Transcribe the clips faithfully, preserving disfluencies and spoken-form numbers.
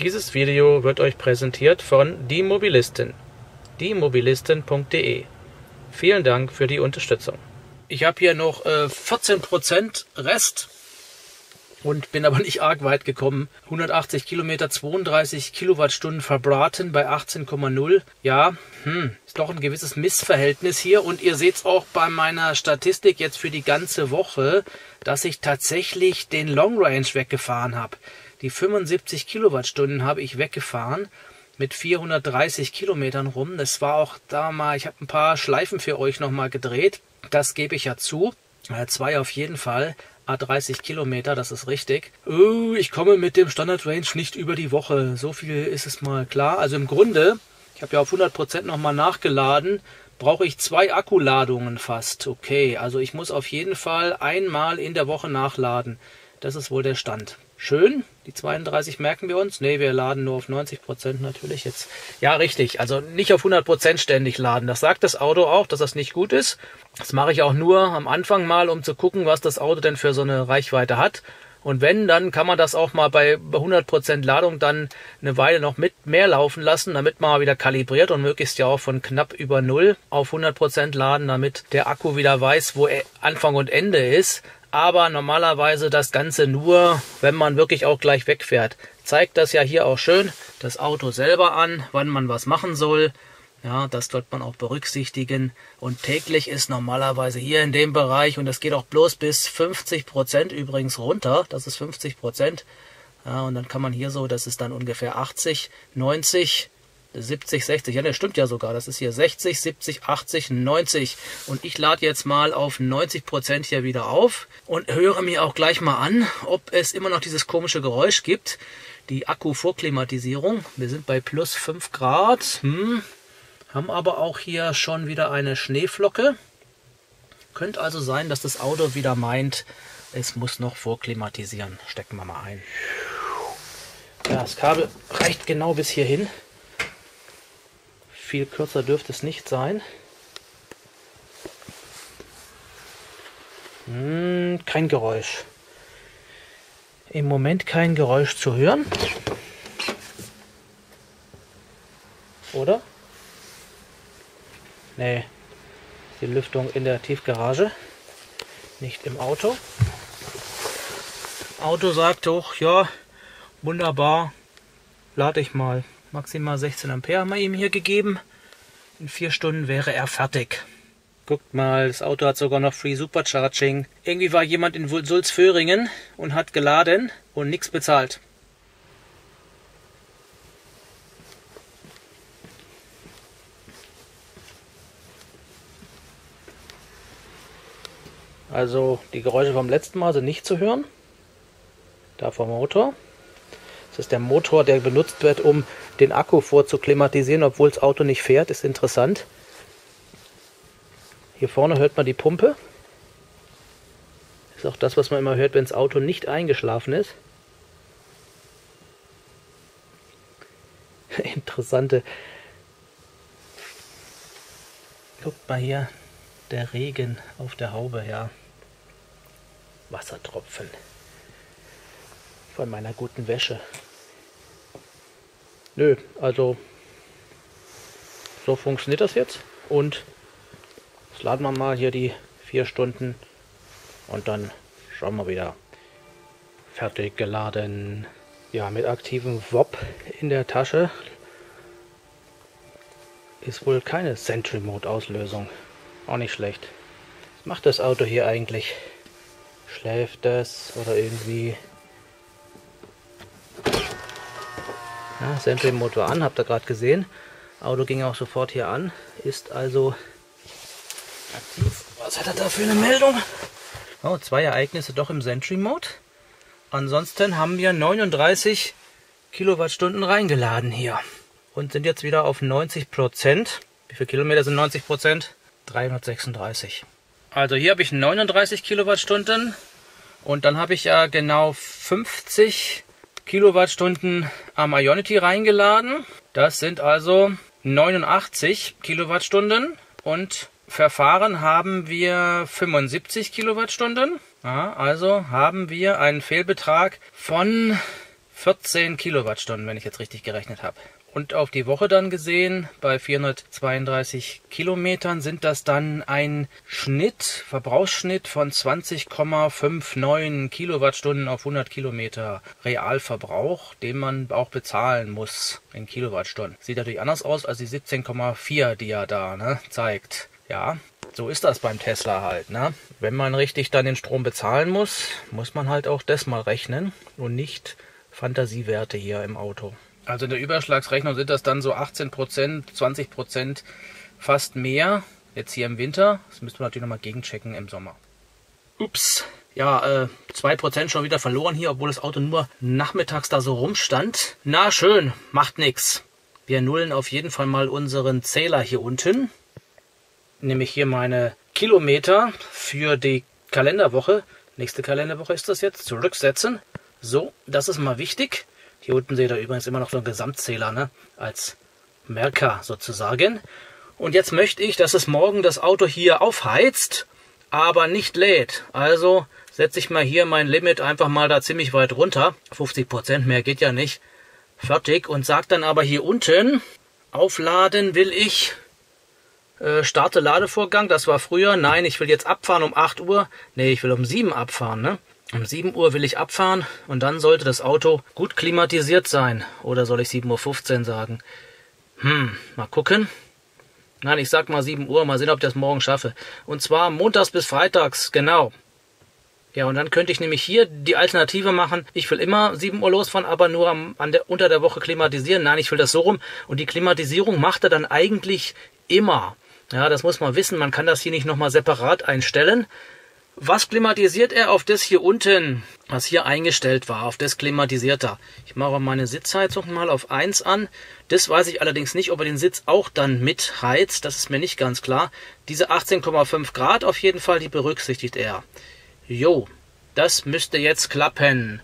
Dieses Video wird euch präsentiert von DieMobilisten. DieMobilisten.de. Vielen Dank für die Unterstützung. Ich habe hier noch äh, vierzehn Prozent Rest und bin aber nicht arg weit gekommen. hundertachtzig Kilometer, zweiunddreißig Kilowattstunden verbraten bei achtzehn Komma null. Ja, hm, ist doch ein gewisses Missverhältnis hier. Und ihr seht es auch bei meiner Statistik jetzt für die ganze Woche, dass ich tatsächlich den Long Range weggefahren habe. Die fünfundsiebzig Kilowattstunden habe ich weggefahren mit vierhundertdreißig Kilometern rum. Das war auch da mal, ich habe ein paar Schleifen für euch nochmal gedreht. Das gebe ich ja zu. Zwei auf jeden Fall. dreißig Kilometer, das ist richtig. Oh, ich komme mit dem Standard Range nicht über die Woche. So viel ist es mal klar. Also im Grunde, ich habe ja auf hundert Prozent nochmal nachgeladen, brauche ich zwei Akkuladungen fast. Okay, also ich muss auf jeden Fall einmal in der Woche nachladen. Das ist wohl der Stand. Schön, die zweiunddreißig merken wir uns. Ne, wir laden nur auf neunzig Prozent natürlich jetzt. Ja, richtig, also nicht auf hundert Prozent ständig laden. Das sagt das Auto auch, dass das nicht gut ist. Das mache ich auch nur am Anfang mal, um zu gucken, was das Auto denn für so eine Reichweite hat. Und wenn, dann kann man das auch mal bei hundert Prozent Ladung dann eine Weile noch mit mehr laufen lassen, damit man wieder kalibriert und möglichst ja auch von knapp über null auf hundert Prozent laden, damit der Akku wieder weiß, wo Anfang und Ende ist. Aber normalerweise das Ganze nur, wenn man wirklich auch gleich wegfährt. Zeigt das ja hier auch schön das Auto selber an, wann man was machen soll. Ja, das sollte man auch berücksichtigen. Und täglich ist normalerweise hier in dem Bereich, und das geht auch bloß bis fünfzig Prozent übrigens runter. Das ist fünfzig Prozent. Ja, und dann kann man hier so, das ist dann ungefähr achtzig, neunzig, siebzig, sechzig, ja, das stimmt ja sogar, das ist hier sechzig, siebzig, achtzig, neunzig und ich lade jetzt mal auf neunzig Prozent hier wieder auf und höre mir auch gleich mal an, ob es immer noch dieses komische Geräusch gibt, die Akku-Vorklimatisierung. Wir sind bei plus fünf Grad, hm. Haben aber auch hier schon wieder eine Schneeflocke. Könnte also sein, dass das Auto wieder meint, es muss noch vorklimatisieren. Stecken wir mal ein. Ja, das Kabel reicht genau bis hierhin. Viel kürzer dürfte es nicht sein. Hm, kein Geräusch. Im Moment kein Geräusch zu hören. Oder? Nee. Die Lüftung in der Tiefgarage. Nicht im Auto. Auto sagt doch, ja, wunderbar, lade ich mal. Maximal sechzehn Ampere haben wir ihm hier gegeben. In vier Stunden wäre er fertig. Guckt mal, das Auto hat sogar noch Free SuperCharging. Irgendwie war jemand in Sulzföhringen und hat geladen und nichts bezahlt. Also die Geräusche vom letzten Mal sind nicht zu hören. Da vom Motor. Das ist der Motor, der benutzt wird, um den Akku vorzuklimatisieren, obwohl das Auto nicht fährt. Ist interessant. Hier vorne hört man die Pumpe. Ist auch das, was man immer hört, wenn das Auto nicht eingeschlafen ist. Interessante. Guckt mal hier, der Regen auf der Haube, ja. Wassertropfen. Von meiner guten Wäsche. Nö, also so funktioniert das jetzt. Und jetzt laden wir mal hier die vier Stunden und dann schauen wir wieder. Fertig geladen. Ja, mit aktivem W O P in der Tasche ist wohl keine Sentry Mode Auslösung. Auch nicht schlecht. Was macht das Auto hier eigentlich? Schläft es oder irgendwie? Ja, Sentry Mode war an, habt ihr gerade gesehen. Auto ging auch sofort hier an, ist also aktiv. Was hat er da für eine Meldung? Oh, zwei Ereignisse doch im Sentry Mode. Ansonsten haben wir neununddreißig Kilowattstunden reingeladen hier und sind jetzt wieder auf neunzig Prozent. Wie viele Kilometer sind neunzig Prozent? dreihundertsechsunddreißig. Also hier habe ich neununddreißig Kilowattstunden und dann habe ich ja genau fünfzig Kilowattstunden am Ionity reingeladen. Das sind also neunundachtzig Kilowattstunden und verfahren haben wir fünfundsiebzig Kilowattstunden. Ja, also haben wir einen Fehlbetrag von vierzehn Kilowattstunden, wenn ich jetzt richtig gerechnet habe. Und auf die Woche dann gesehen, bei vierhundertzweiunddreißig Kilometern sind das dann ein Schnitt, Verbrauchsschnitt von zwanzig Komma neunundfünfzig Kilowattstunden auf hundert Kilometer Realverbrauch, den man auch bezahlen muss in Kilowattstunden. Sieht natürlich anders aus als die siebzehn Komma vier, die er da ne, zeigt. Ja, so ist das beim Tesla halt. Ne? Wenn man richtig dann den Strom bezahlen muss, muss man halt auch das mal rechnen und nicht Fantasiewerte hier im Auto. Also in der Überschlagsrechnung sind das dann so achtzehn Prozent, zwanzig Prozent, fast mehr. Jetzt hier im Winter, das müssen wir natürlich nochmal gegenchecken im Sommer. Ups, ja, äh, zwei Prozent schon wieder verloren hier, obwohl das Auto nur nachmittags da so rumstand. Na schön, macht nichts. Wir nullen auf jeden Fall mal unseren Zähler hier unten. Nämlich hier meine Kilometer für die Kalenderwoche. Nächste Kalenderwoche ist das jetzt, zurücksetzen. So, das ist mal wichtig. Hier unten seht ihr übrigens immer noch so einen Gesamtzähler, ne? Als Merker sozusagen. Und jetzt möchte ich, dass es morgen das Auto hier aufheizt, aber nicht lädt. Also setze ich mal hier mein Limit einfach mal da ziemlich weit runter. fünfzig Prozent mehr geht ja nicht. Fertig. Und sage dann aber hier unten, aufladen will ich, äh, starte Ladevorgang. Das war früher. Nein, ich will jetzt abfahren um acht Uhr. Nee, ich will um sieben abfahren, ne? Um sieben Uhr will ich abfahren und dann sollte das Auto gut klimatisiert sein. Oder soll ich sieben Uhr fünfzehn sagen? Hm, mal gucken. Nein, ich sag mal sieben Uhr, mal sehen, ob ich das morgen schaffe. Und zwar montags bis freitags, genau. Ja, und dann könnte ich nämlich hier die Alternative machen. Ich will immer sieben Uhr losfahren, aber nur am, an der, unter der Woche klimatisieren. Nein, ich will das so rum. Und die Klimatisierung macht er dann eigentlich immer. Ja, das muss man wissen. Man kann das hier nicht nochmal separat einstellen. Was klimatisiert er auf das hier unten, was hier eingestellt war, auf das klimatisiert er? Ich mache meine Sitzheizung mal auf eins an. Das weiß ich allerdings nicht, ob er den Sitz auch dann mitheizt. Das ist mir nicht ganz klar. Diese achtzehn Komma fünf Grad auf jeden Fall, die berücksichtigt er. Jo, das müsste jetzt klappen.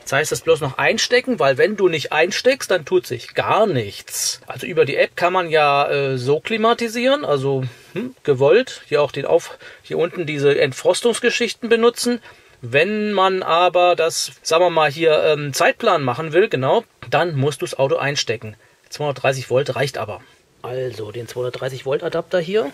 Jetzt heißt es bloß noch einstecken, weil wenn du nicht einsteckst, dann tut sich gar nichts. Also über die App kann man ja äh, so klimatisieren, also hm, gewollt, hier auch den auf, hier unten diese Entfrostungsgeschichten benutzen. Wenn man aber das, sagen wir mal hier, ähm, Zeitplan machen will, genau, dann musst du das Auto einstecken. zweihundertdreißig Volt reicht aber. Also den zweihundertdreißig Volt Adapter hier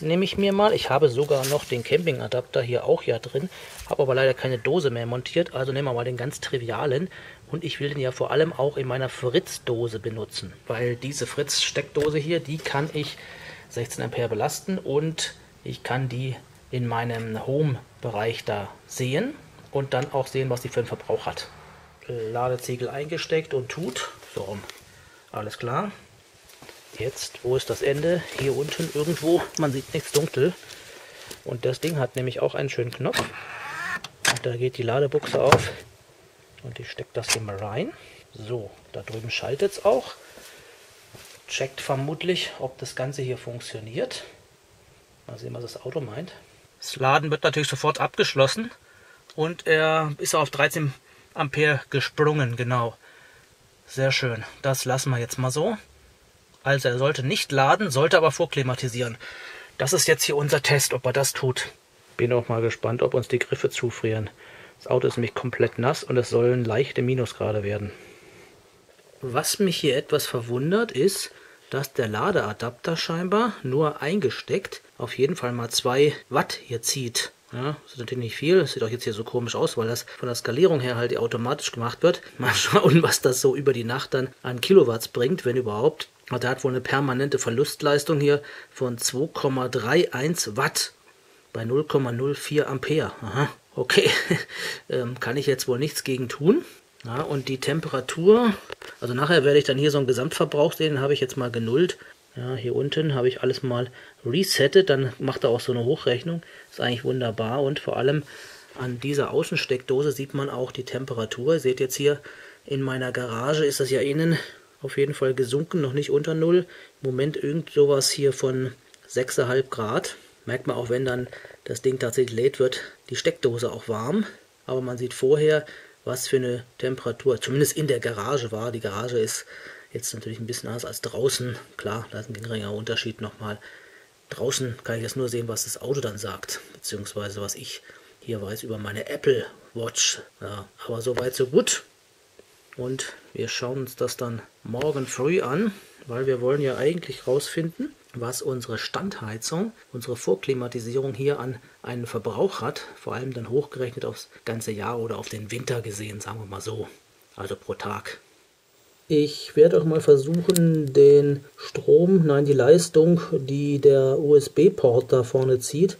nehme ich mir mal. Ich habe sogar noch den Camping Adapter hier auch ja drin, habe aber leider keine Dose mehr montiert, also nehmen wir mal den ganz trivialen und ich will den ja vor allem auch in meiner Fritz-Dose benutzen, weil diese Fritz-Steckdose hier, die kann ich sechzehn Ampere belasten und ich kann die in meinem Home-Bereich da sehen und dann auch sehen, was die für einen Verbrauch hat. Ladeziegel eingesteckt und tut, so rum, alles klar. Jetzt, wo ist das Ende? Hier unten irgendwo, man sieht nichts, dunkel. Und das Ding hat nämlich auch einen schönen Knopf. Und da geht die Ladebuchse auf und ich stecke das hier mal rein. So, da drüben schaltet es auch. Checkt vermutlich, ob das Ganze hier funktioniert. Mal sehen, was das Auto meint. Das Laden wird natürlich sofort abgeschlossen und er ist auf dreizehn Ampere gesprungen, genau. Sehr schön, das lassen wir jetzt mal so. Also er sollte nicht laden, sollte aber vorklimatisieren. Das ist jetzt hier unser Test, ob er das tut. Bin auch mal gespannt, ob uns die Griffe zufrieren. Das Auto ist nämlich komplett nass und es sollen leichte Minusgrade werden. Was mich hier etwas verwundert ist, dass der Ladeadapter scheinbar nur eingesteckt auf jeden Fall mal zwei Watt hier zieht. Ja, das ist natürlich nicht viel, das sieht auch jetzt hier so komisch aus, weil das von der Skalierung her halt automatisch gemacht wird. Mal schauen, was das so über die Nacht dann an Kilowatt bringt, wenn überhaupt. Also der hat wohl eine permanente Verlustleistung hier von zwei Komma einunddreißig Watt bei null Komma null vier Ampere. Aha, okay, ähm, kann ich jetzt wohl nichts gegen tun. Ja, und die Temperatur, also nachher werde ich dann hier so einen Gesamtverbrauch sehen, den habe ich jetzt mal genullt. Ja, hier unten habe ich alles mal resettet, dann macht er auch so eine Hochrechnung. Ist eigentlich wunderbar und vor allem an dieser Außensteckdose sieht man auch die Temperatur. Ihr seht jetzt hier, in meiner Garage ist das ja innen auf jeden Fall gesunken, noch nicht unter Null. Im Moment irgend sowas hier von sechs Komma fünf Grad. Merkt man auch, wenn dann das Ding tatsächlich lädt, wird die Steckdose auch warm. Aber man sieht vorher, was für eine Temperatur, zumindest in der Garage war. Die Garage ist jetzt natürlich ein bisschen anders als draußen. Klar, da ist ein geringerer Unterschied nochmal. Draußen kann ich jetzt nur sehen, was das Auto dann sagt, beziehungsweise was ich hier weiß über meine Apple Watch. Ja, aber soweit so gut. und wir schauen uns das dann morgen früh an, weil wir wollen ja eigentlich rausfinden, was unsere Standheizung, unsere Vorklimatisierung hier an einen Verbrauch hat, vor allem dann hochgerechnet aufs ganze Jahr oder auf den Winter gesehen, sagen wir mal so, also pro Tag. Ich werde auch mal versuchen, den Strom, nein die Leistung, die der U S B-Port da vorne zieht,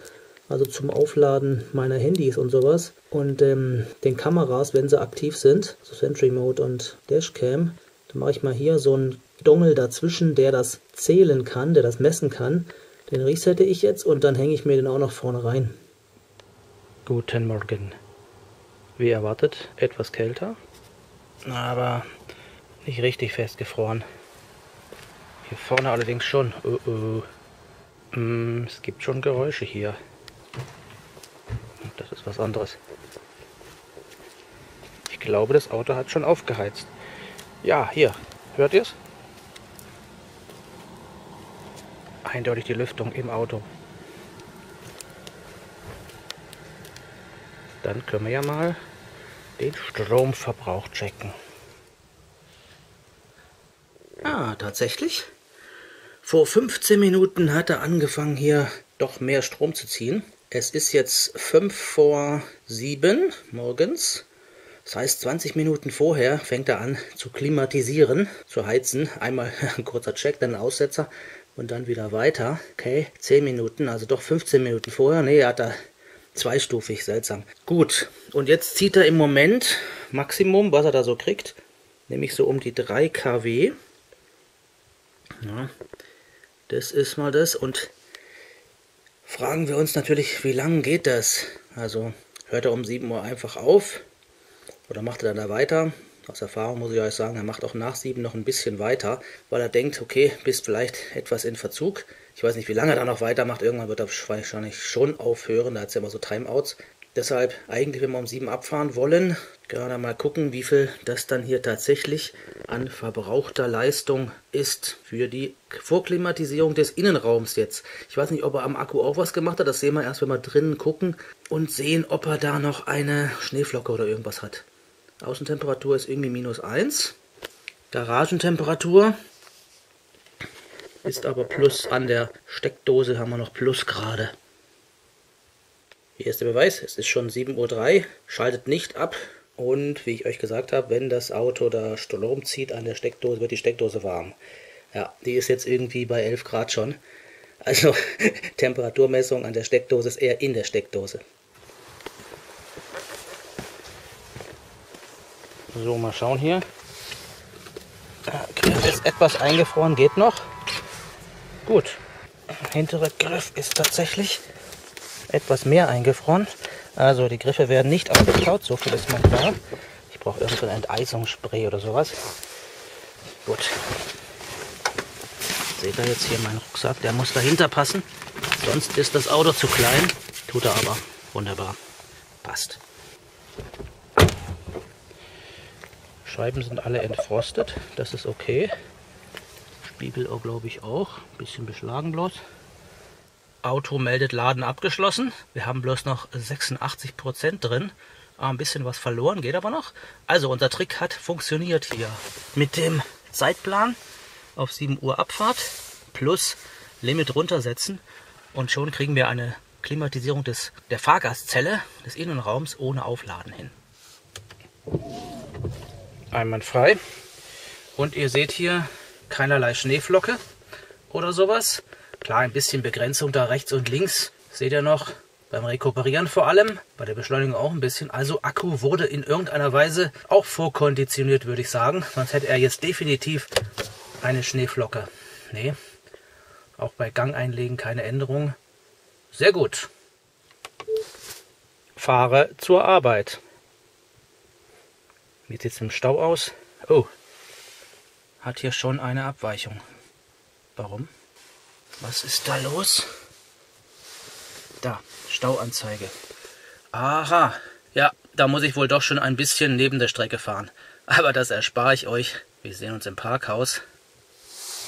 also zum Aufladen meiner Handys und sowas und ähm, den Kameras, wenn sie aktiv sind, so Sentry Mode und Dashcam, dann mache ich mal hier so einen Dongle dazwischen, der das zählen kann, der das messen kann. Den resette ich jetzt und dann hänge ich mir den auch noch vorne rein. Guten Morgen. Wie erwartet, etwas kälter, aber nicht richtig festgefroren. Hier vorne allerdings schon. Oh, oh. Mm, es gibt schon Geräusche hier. Das ist was anderes. Ich glaube, das Auto hat schon aufgeheizt. Ja, hier. Hört ihr es? Eindeutig die Lüftung im Auto. Dann können wir ja mal den Stromverbrauch checken. Ah, tatsächlich. Vor fünfzehn Minuten hat er angefangen, hier doch mehr Strom zu ziehen. Es ist jetzt fünf vor sieben morgens. Das heißt, zwanzig Minuten vorher fängt er an zu klimatisieren, zu heizen. Einmal ein kurzer Check, dann ein Aussetzer und dann wieder weiter. Okay, zehn Minuten, also doch fünfzehn Minuten vorher. Ne, er hat da zweistufig, seltsam. Gut, und jetzt zieht er im Moment Maximum, was er da so kriegt, nämlich so um die drei Kilowatt. Ja, das ist mal das. Und fragen wir uns natürlich, wie lange geht das? Also hört er um sieben Uhr einfach auf. Oder macht er dann da weiter? Aus Erfahrung muss ich euch sagen, er macht auch nach sieben noch ein bisschen weiter, weil er denkt, okay, bist vielleicht etwas in Verzug. Ich weiß nicht, wie lange er da noch weitermacht. Irgendwann wird er wahrscheinlich schon aufhören. Da hat es ja immer so Timeouts. Deshalb eigentlich, wenn wir um sieben abfahren wollen, gerade mal gucken, wie viel das dann hier tatsächlich an verbrauchter Leistung ist für die Vorklimatisierung des Innenraums jetzt. Ich weiß nicht, ob er am Akku auch was gemacht hat. Das sehen wir erst, wenn wir drinnen gucken und sehen, ob er da noch eine Schneeflocke oder irgendwas hat. Außentemperatur ist irgendwie minus eins. Garagentemperatur ist aber plus. An der Steckdose haben wir noch plus gerade. Hier ist der Beweis, es ist schon sieben Uhr drei, schaltet nicht ab und wie ich euch gesagt habe, wenn das Auto da Strom zieht an der Steckdose, wird die Steckdose warm. Ja, die ist jetzt irgendwie bei elf Grad schon. Also Temperaturmessung an der Steckdose ist eher in der Steckdose. So, mal schauen hier. Griff ist etwas eingefroren, geht noch. Gut, hintere Griff ist tatsächlich etwas mehr eingefroren. Also die Griffe werden nicht aufgetaut, so viel ist mal klar. Ich brauche irgendein Enteisungsspray oder sowas. Gut. Seht ihr jetzt hier meinen Rucksack, der muss dahinter passen. Sonst ist das Auto zu klein. Tut er aber. Wunderbar. Passt. Scheiben sind alle entfrostet. Das ist okay. Spiegel auch, glaube ich, auch. Ein bisschen beschlagen bloß. Auto meldet Laden abgeschlossen. Wir haben bloß noch sechsundachtzig Prozent drin. Ein bisschen was verloren, geht aber noch. Also unser Trick hat funktioniert hier. Mit dem Zeitplan auf sieben Uhr Abfahrt plus Limit runtersetzen. Und schon kriegen wir eine Klimatisierung des, der Fahrgastzelle, des Innenraums ohne Aufladen hin. Einwandfrei. Und ihr seht hier keinerlei Schneeflocke oder sowas. Klar, ein bisschen Begrenzung da rechts und links, seht ihr noch, beim Rekuperieren vor allem, bei der Beschleunigung auch ein bisschen. Also Akku wurde in irgendeiner Weise auch vorkonditioniert, würde ich sagen. Sonst hätte er jetzt definitiv eine Schneeflocke. Nee, auch bei Gang einlegen keine Änderung. Sehr gut. Fahre zur Arbeit. Wie sieht es im Stau aus? Oh, hat hier schon eine Abweichung. Warum? Was ist da los? Da, Stauanzeige. Aha, ja, da muss ich wohl doch schon ein bisschen neben der Strecke fahren. Aber das erspare ich euch. Wir sehen uns im Parkhaus.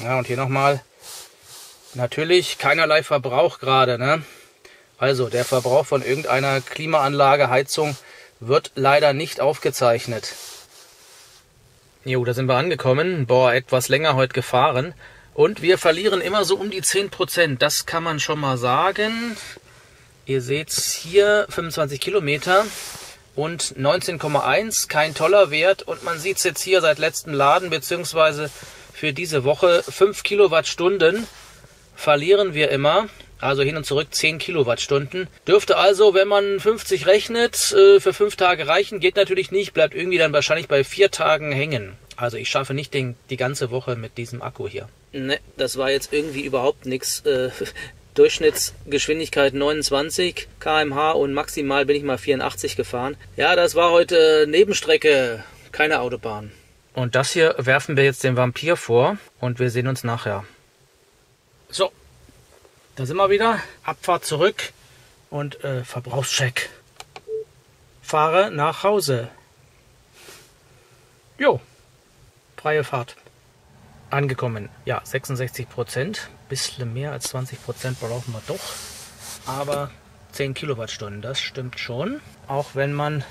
Ja, und hier nochmal. Natürlich keinerlei Verbrauch gerade, ne? Also, der Verbrauch von irgendeiner Klimaanlage, Heizung wird leider nicht aufgezeichnet. Jo, da sind wir angekommen. Boah, etwas länger heute gefahren. Und wir verlieren immer so um die zehn Prozent. Das kann man schon mal sagen. Ihr seht's hier, fünfundzwanzig Kilometer und neunzehn Komma eins. Kein toller Wert. Und man sieht's jetzt hier seit letztem Laden, beziehungsweise für diese Woche, fünf Kilowattstunden verlieren wir immer. Also hin und zurück zehn Kilowattstunden. Dürfte also, wenn man fünfzig rechnet, für fünf Tage reichen. Geht natürlich nicht, bleibt irgendwie dann wahrscheinlich bei vier Tagen hängen. Also ich schaffe nicht den, die ganze Woche mit diesem Akku hier. Ne, das war jetzt irgendwie überhaupt nichts. Äh, Durchschnittsgeschwindigkeit neunundzwanzig Kilometer pro Stunde und maximal bin ich mal vierundachtzig gefahren. Ja, das war heute Nebenstrecke, keine Autobahn. Und das hier werfen wir jetzt dem Vampir vor und wir sehen uns nachher. So. Da sind wir wieder, Abfahrt zurück und äh, Verbrauchscheck. Fahre nach Hause. Jo, freie Fahrt. Angekommen, ja, sechsundsechzig Prozent. Bisschen mehr als zwanzig Prozent brauchen wir doch. Aber zehn Kilowattstunden, das stimmt schon. Auch wenn man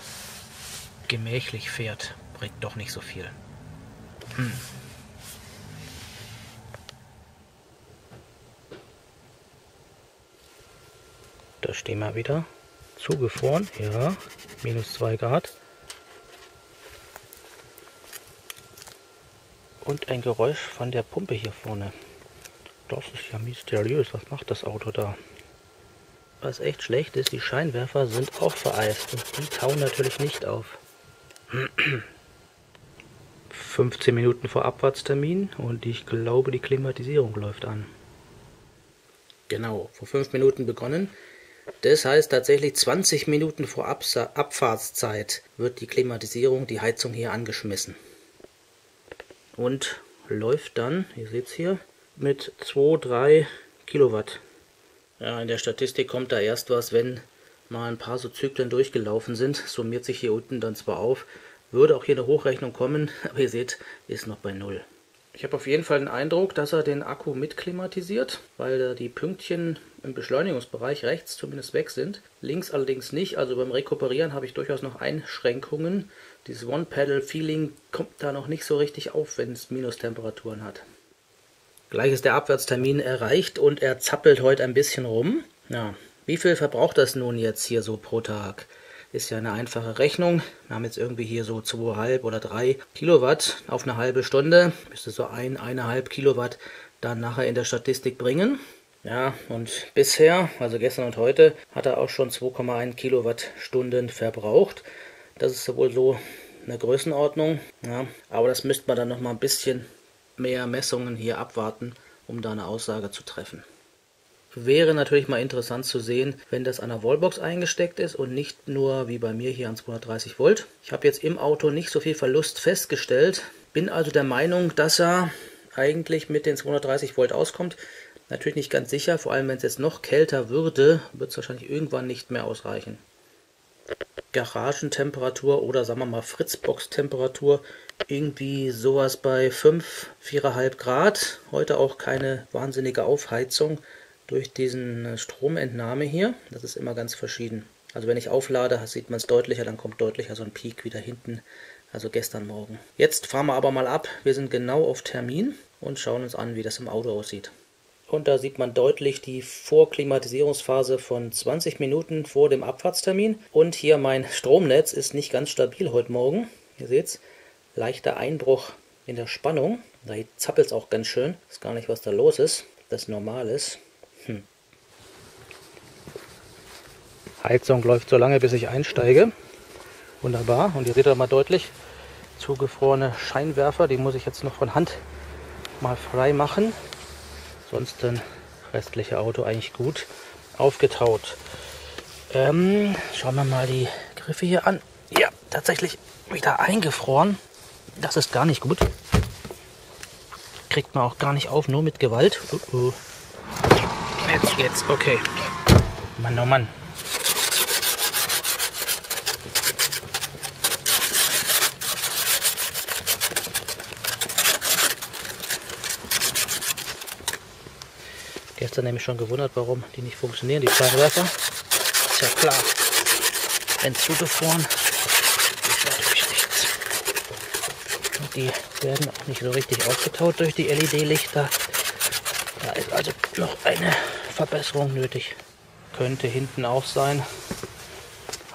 gemächlich fährt, bringt doch nicht so viel. Hm. Da stehen wir wieder, zugefroren, ja, minus zwei Grad. Und ein Geräusch von der Pumpe hier vorne. Das ist ja mysteriös, was macht das Auto da? Was echt schlecht ist, die Scheinwerfer sind auch vereist und die tauen natürlich nicht auf. fünfzehn Minuten vor Abfahrtstermin und ich glaube, die Klimatisierung läuft an. Genau, vor fünf Minuten begonnen. Das heißt tatsächlich zwanzig Minuten vor Absa- Abfahrtszeit wird die Klimatisierung, die Heizung hier angeschmissen. Und läuft dann, ihr seht es hier, mit zwei bis drei Kilowatt. Ja, in der Statistik kommt da erst was, wenn mal ein paar so Zyklen durchgelaufen sind. Summiert sich hier unten dann zwar auf, würde auch hier eine Hochrechnung kommen, aber ihr seht, ist noch bei null. Ich habe auf jeden Fall den Eindruck, dass er den Akku mitklimatisiert, weil da die Pünktchen im Beschleunigungsbereich rechts zumindest weg sind. Links allerdings nicht, also beim Rekuperieren habe ich durchaus noch Einschränkungen. Dieses One-Pedal-Feeling kommt da noch nicht so richtig auf, wenn es Minustemperaturen hat. Gleich ist der Abwärtstermin erreicht und er zappelt heute ein bisschen rum. Ja, wie viel verbraucht das nun jetzt hier so pro Tag? Ist ja eine einfache Rechnung. Wir haben jetzt irgendwie hier so zwei Komma fünf oder drei Kilowatt auf eine halbe Stunde. Müsste so ein, eineinhalb Kilowatt dann nachher in der Statistik bringen. Ja, und bisher, also gestern und heute, hat er auch schon zwei Komma eins Kilowattstunden verbraucht. Das ist wohl so eine Größenordnung. Ja, aber das müsste man dann noch mal ein bisschen mehr Messungen hier abwarten, um da eine Aussage zu treffen. Wäre natürlich mal interessant zu sehen, wenn das an der Wallbox eingesteckt ist und nicht nur wie bei mir hier an zweihundertdreißig Volt. Ich habe jetzt im Auto nicht so viel Verlust festgestellt, bin also der Meinung, dass er eigentlich mit den zweihundertdreißig Volt auskommt. Natürlich nicht ganz sicher, vor allem wenn es jetzt noch kälter würde, wird es wahrscheinlich irgendwann nicht mehr ausreichen. Garagentemperatur oder sagen wir mal Fritzbox-Temperatur, irgendwie sowas bei fünf, vier Komma fünf Grad. Heute auch keine wahnsinnige Aufheizung. Durch diesen Stromentnahme hier, das ist immer ganz verschieden. Also wenn ich auflade, sieht man es deutlicher, dann kommt deutlicher so ein Peak wieder hinten, also gestern Morgen. Jetzt fahren wir aber mal ab, wir sind genau auf Termin und schauen uns an, wie das im Auto aussieht. Und da sieht man deutlich die Vorklimatisierungsphase von zwanzig Minuten vor dem Abfahrtstermin. Und hier mein Stromnetz ist nicht ganz stabil heute Morgen, ihr seht es, leichter Einbruch in der Spannung. Da zappelt es auch ganz schön, ich weiß gar nicht, was da los ist, das normal ist. Hm. Heizung läuft so lange, bis ich einsteige. Wunderbar. Und ihr seht doch mal deutlich zugefrorene Scheinwerfer. Die muss ich jetzt noch von Hand mal frei machen. Sonst dann restliche Auto eigentlich gut aufgetaut. Ähm, schauen wir mal die Griffe hier an. Ja, tatsächlich wieder eingefroren. Das ist gar nicht gut. Kriegt man auch gar nicht auf, nur mit Gewalt. Uh-uh. Jetzt geht's, okay. Mann, oh Mann. Gestern nämlich schon gewundert, warum die nicht funktionieren, die Scheinwerfer. Ist ja klar. Wenn zugefroren, ist natürlich nichts. die werden auch nicht so richtig aufgetaut durch die L E D-Lichter. Da ist also noch eine Verbesserung nötig. Könnte hinten auch sein,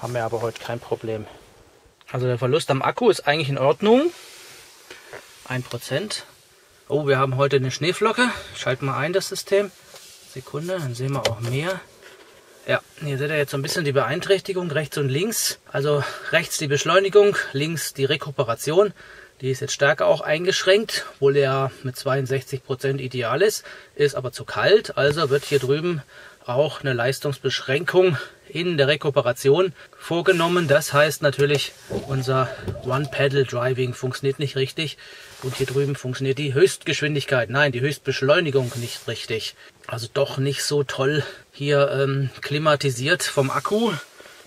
haben wir aber heute kein Problem. Also der Verlust am Akku ist eigentlich in Ordnung. ein Prozent. Oh, wir haben heute eine Schneeflocke. Schalten wir ein das System. Sekunde, dann sehen wir auch mehr. Ja, hier seht ihr jetzt so ein bisschen die Beeinträchtigung rechts und links. Also rechts die Beschleunigung, links die Rekuperation. Die ist jetzt stärker auch eingeschränkt, obwohl er mit zweiundsechzig Prozent ideal ist. Ist aber zu kalt, also wird hier drüben auch eine Leistungsbeschränkung in der Rekuperation vorgenommen. Das heißt natürlich, unser One-Pedal-Driving funktioniert nicht richtig. Und hier drüben funktioniert die Höchstgeschwindigkeit, nein, die Höchstbeschleunigung nicht richtig. Also doch nicht so toll hier ähm, klimatisiert vom Akku.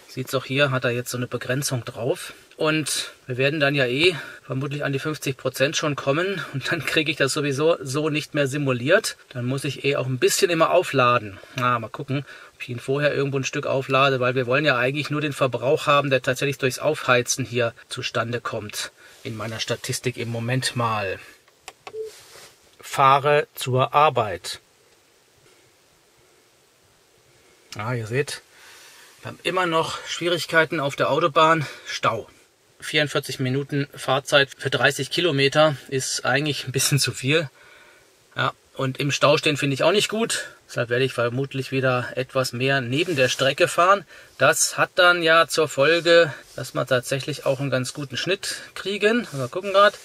Sieht's auch hier, hat er jetzt so eine Begrenzung drauf. Und wir werden dann ja eh vermutlich an die fünfzig Prozent schon kommen. Und dann kriege ich das sowieso so nicht mehr simuliert. Dann muss ich eh auch ein bisschen immer aufladen. Na, mal gucken, ob ich ihn vorher irgendwo ein Stück auflade, weil wir wollen ja eigentlich nur den Verbrauch haben, der tatsächlich durchs Aufheizen hier zustande kommt. In meiner Statistik im Moment mal. Fahre zur Arbeit. Ah, ihr seht. Wir haben immer noch Schwierigkeiten auf der Autobahn, Stau. vierundvierzig Minuten Fahrzeit für dreißig Kilometer ist eigentlich ein bisschen zu viel. Ja, und im Stau stehen finde ich auch nicht gut. Deshalb werde ich vermutlich wieder etwas mehr neben der Strecke fahren. Das hat dann ja zur Folge, dass wir tatsächlich auch einen ganz guten Schnitt kriegen. Mal gucken gerade.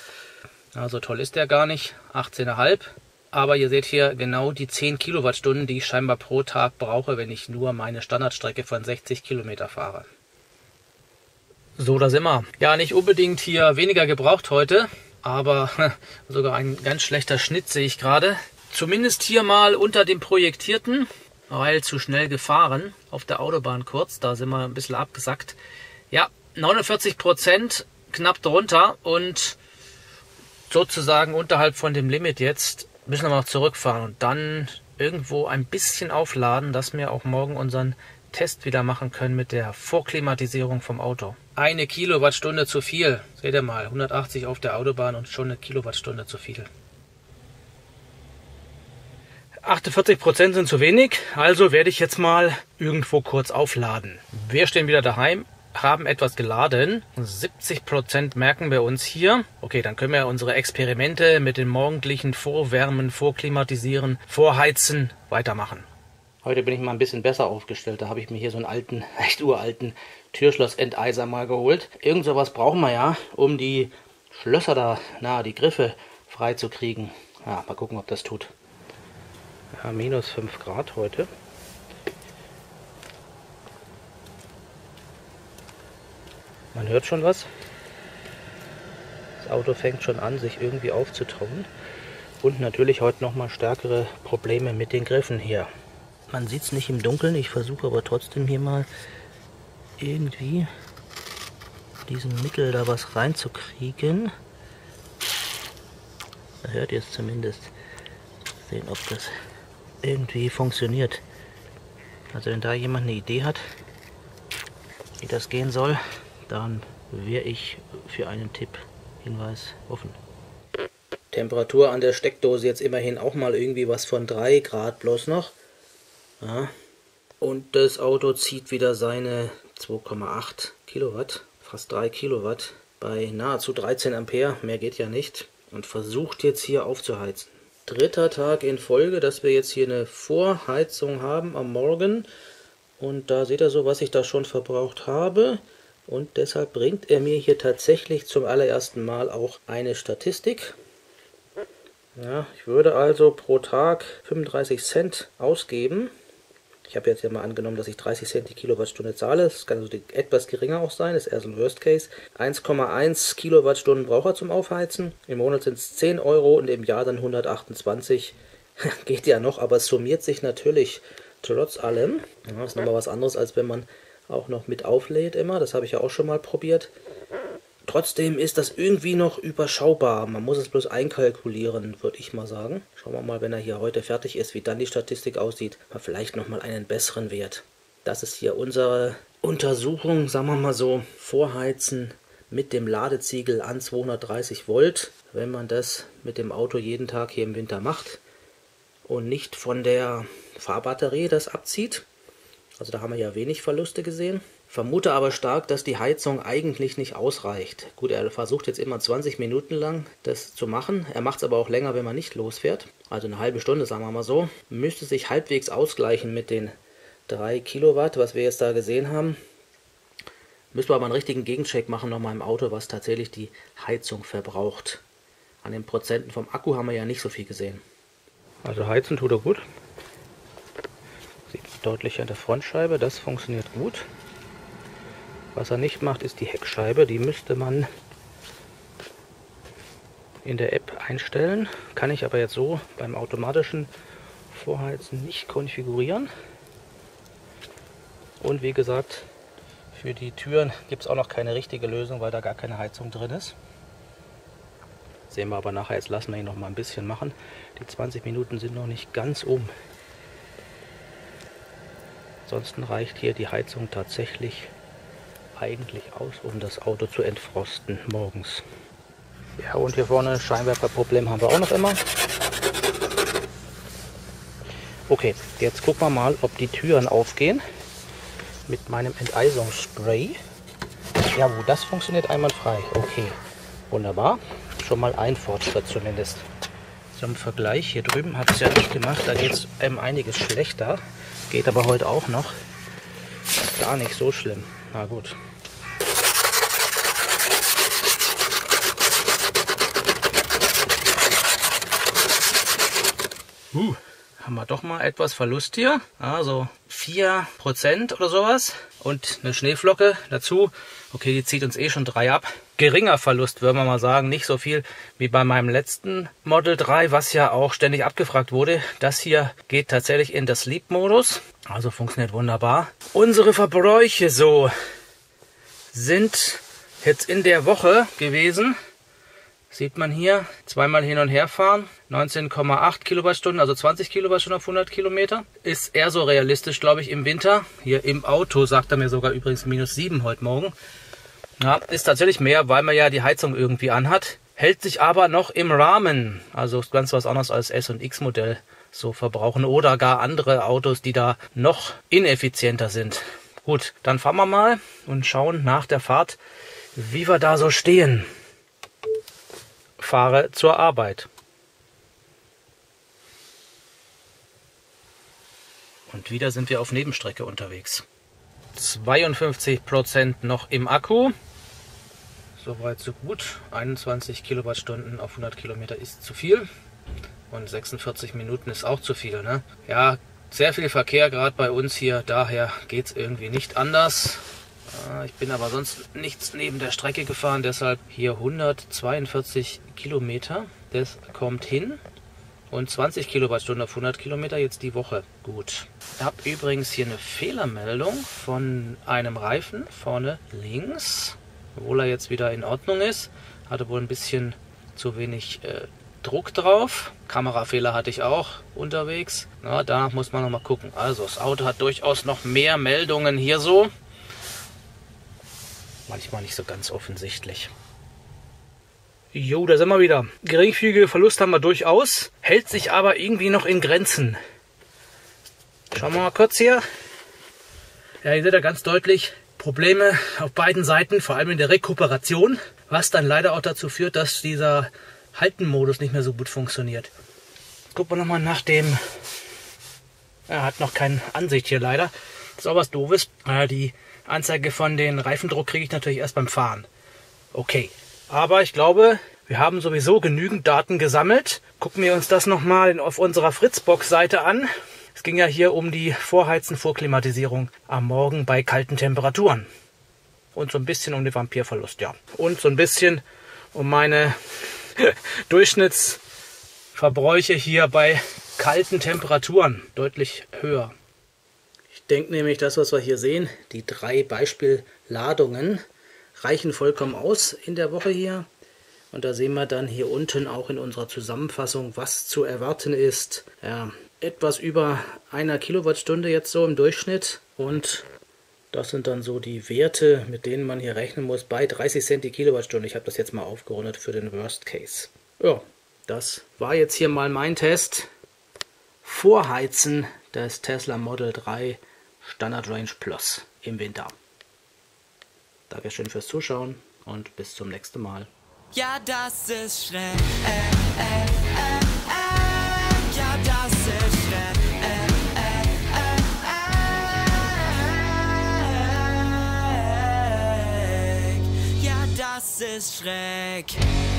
Na, so toll ist der gar nicht. achtzehn Komma fünf. Aber ihr seht hier genau die zehn Kilowattstunden, die ich scheinbar pro Tag brauche, wenn ich nur meine Standardstrecke von sechzig Kilometer fahre. So, da sind wir. Ja, nicht unbedingt hier weniger gebraucht heute, aber sogar ein ganz schlechter Schnitt sehe ich gerade. Zumindest hier mal unter dem Projektierten, weil zu schnell gefahren auf der Autobahn kurz. Da sind wir ein bisschen abgesackt. Ja, neunundvierzig Prozent knapp drunter und sozusagen unterhalb von dem Limit jetzt. Müssen wir mal zurückfahren und dann irgendwo ein bisschen aufladen, dass wir auch morgen unseren Test wieder machen können mit der Vorklimatisierung vom Auto. Eine Kilowattstunde zu viel. Seht ihr mal, hundertachtzig auf der Autobahn und schon eine Kilowattstunde zu viel. achtundvierzig Prozent sind zu wenig, also werde ich jetzt mal irgendwo kurz aufladen. Wir stehen wieder daheim, haben etwas geladen. siebzig Prozent merken wir uns hier. Okay, dann können wir unsere Experimente mit dem morgendlichen Vorwärmen, Vorklimatisieren, Vorheizen weitermachen. Heute bin ich mal ein bisschen besser aufgestellt. Da habe ich mir hier so einen alten, echt uralten Türschlossenteiser mal geholt. Irgend sowas brauchen wir ja, um die Schlösser da, na, die Griffe frei zu kriegen. Ja, mal gucken, ob das tut. Ja, minus fünf Grad heute. Man hört schon was. Das Auto fängt schon an, sich irgendwie aufzutauen. Und natürlich heute nochmal stärkere Probleme mit den Griffen hier. Man sieht es nicht im Dunkeln, ich versuche aber trotzdem hier mal irgendwie diesen Mittel da was reinzukriegen. Da hört ihr es zumindest. Sehen, ob das irgendwie funktioniert. Also wenn da jemand eine Idee hat, wie das gehen soll, dann wäre ich für einen Tipp, Hinweis offen. Temperatur an der Steckdose jetzt immerhin auch mal irgendwie was von drei Grad bloß noch. Ja. Und das Auto zieht wieder seine zwei Komma acht Kilowatt, fast drei Kilowatt, bei nahezu dreizehn Ampere, mehr geht ja nicht. Und versucht jetzt hier aufzuheizen. Dritter Tag in Folge, dass wir jetzt hier eine Vorheizung haben am Morgen. Und da seht ihr so, was ich da schon verbraucht habe. Und deshalb bringt er mir hier tatsächlich zum allerersten Mal auch eine Statistik. Ja, ich würde also pro Tag fünfunddreißig Cent ausgeben. Ich habe jetzt ja mal angenommen, dass ich dreißig Cent die Kilowattstunde zahle. Das kann also die, etwas geringer auch sein, das ist eher so ein Worst Case. eins Komma eins Kilowattstunden braucht er zum Aufheizen. Im Monat sind es zehn Euro und im Jahr dann hundertachtundzwanzig. Geht ja noch, aber es summiert sich natürlich trotz allem. Ja, das ist nochmal was anderes, als wenn man auch noch mit auflädt immer, das habe ich ja auch schon mal probiert. Trotzdem ist das irgendwie noch überschaubar, man muss es bloß einkalkulieren, würde ich mal sagen. Schauen wir mal, wenn er hier heute fertig ist, wie dann die Statistik aussieht, mal vielleicht nochmal einen besseren Wert. Das ist hier unsere Untersuchung, sagen wir mal so, Vorheizen mit dem Ladeziegel an zweihundertdreißig Volt, wenn man das mit dem Auto jeden Tag hier im Winter macht und nicht von der Fahrbatterie das abzieht. Also da haben wir ja wenig Verluste gesehen. Vermute aber stark, dass die Heizung eigentlich nicht ausreicht. Gut, er versucht jetzt immer zwanzig Minuten lang das zu machen. Er macht es aber auch länger, wenn man nicht losfährt. Also eine halbe Stunde, sagen wir mal so. Müsste sich halbwegs ausgleichen mit den drei Kilowatt, was wir jetzt da gesehen haben. Müssen wir aber einen richtigen Gegencheck machen nochmal im Auto, was tatsächlich die Heizung verbraucht. An den Prozenten vom Akku haben wir ja nicht so viel gesehen. Also heizen tut er gut. Sieht man deutlich an der Frontscheibe, das funktioniert gut. Was er nicht macht, ist die Heckscheibe. Die müsste man in der App einstellen. Kann ich aber jetzt so beim automatischen Vorheizen nicht konfigurieren. Und wie gesagt, für die Türen gibt es auch noch keine richtige Lösung, weil da gar keine Heizung drin ist. Sehen wir aber nachher. Jetzt lassen wir ihn noch mal ein bisschen machen. Die zwanzig Minuten sind noch nicht ganz um. Ansonsten reicht hier die Heizung tatsächlich eigentlich aus, um das Auto zu entfrosten morgens. Ja, und hier vorne ein Scheinwerferproblem haben wir auch noch immer. Okay, jetzt gucken wir mal, ob die Türen aufgehen mit meinem Enteisungsspray. Ja, wo das funktioniert einwandfrei. Okay, wunderbar. Schon mal ein Fortschritt zumindest. Zum Vergleich, hier drüben hat es ja nicht gemacht, da geht es einem einiges schlechter. Geht aber heute auch noch. Gar nicht so schlimm. Na gut. Uh, haben wir doch mal etwas Verlust hier. Also vier Prozent oder sowas. Und eine Schneeflocke dazu. Okay, die zieht uns eh schon drei ab. Geringer Verlust, würden wir mal sagen. Nicht so viel wie bei meinem letzten Model drei, was ja auch ständig abgefragt wurde. Das hier geht tatsächlich in den Sleep-Modus. Also funktioniert wunderbar. Unsere Verbräuche so sind jetzt in der Woche gewesen. Sieht man hier, zweimal hin und her fahren, neunzehn Komma acht Kilowattstunden, also zwanzig Kilowattstunden auf hundert Kilometer. Ist eher so realistisch, glaube ich, im Winter. Hier im Auto sagt er mir sogar übrigens minus sieben heute Morgen. Ja, ist tatsächlich mehr, weil man ja die Heizung irgendwie anhat. Hält sich aber noch im Rahmen. Also ganz was anderes als S- und X-Modell so verbrauchen oder gar andere Autos, die da noch ineffizienter sind. Gut, dann fahren wir mal und schauen nach der Fahrt, wie wir da so stehen. Fahre zur Arbeit. Und wieder sind wir auf Nebenstrecke unterwegs. zweiundfünfzig Prozent noch im Akku. Soweit so gut. einundzwanzig Kilowattstunden auf hundert Kilometer ist zu viel. Und sechsundvierzig Minuten ist auch zu viel, ne? Ja, sehr viel Verkehr gerade bei uns hier. Daher geht es irgendwie nicht anders. Ich bin aber sonst nichts neben der Strecke gefahren, deshalb hier hundertzweiundvierzig Kilometer, das kommt hin und zwanzig Kilowattstunden auf hundert Kilometer jetzt die Woche. Gut. Ich habe übrigens hier eine Fehlermeldung von einem Reifen vorne links, obwohl er jetzt wieder in Ordnung ist, hatte wohl ein bisschen zu wenig äh, Druck drauf. Kamerafehler hatte ich auch unterwegs, na, danach muss man nochmal gucken. Also das Auto hat durchaus noch mehr Meldungen hier so. Manchmal nicht so ganz offensichtlich. Jo, da sind wir wieder. Geringfügige Verlust haben wir durchaus, hält sich aber irgendwie noch in Grenzen. Schauen wir mal kurz hier. Ja, hier seht ihr ganz deutlich Probleme auf beiden Seiten, vor allem in der Rekuperation, was dann leider auch dazu führt, dass dieser Haltenmodus nicht mehr so gut funktioniert. Jetzt gucken wir nochmal nach dem... Er hat noch keine Ansicht hier leider. Das ist auch was Doofes. Die Anzeige von den Reifendruck kriege ich natürlich erst beim Fahren. Okay, aber ich glaube, wir haben sowieso genügend Daten gesammelt. Gucken wir uns das nochmal auf unserer Fritzbox-Seite an. Es ging ja hier um die Vorheizen, Vorklimatisierung am Morgen bei kalten Temperaturen. Und so ein bisschen um den Vampirverlust, ja. Und so ein bisschen um meine Durchschnittsverbräuche hier bei kalten Temperaturen. Deutlich höher. Denkt nämlich, das, was wir hier sehen, die drei Beispielladungen reichen vollkommen aus in der Woche hier. Und da sehen wir dann hier unten auch in unserer Zusammenfassung, was zu erwarten ist. Ja, etwas über einer Kilowattstunde jetzt so im Durchschnitt und Das sind dann so die Werte, mit denen man hier rechnen muss, bei dreißig Cent die Kilowattstunde. Ich habe das jetzt mal aufgerundet für den Worst Case. Ja, das war jetzt hier mal mein Test. Vorheizen des Tesla Model drei Standard Range Plus im Winter. Dankeschön fürs Zuschauen und bis zum nächsten Mal. Ja, das ist schnell. Äh, äh, äh, äh. Ja, das ist schnell. Das ist Schreck.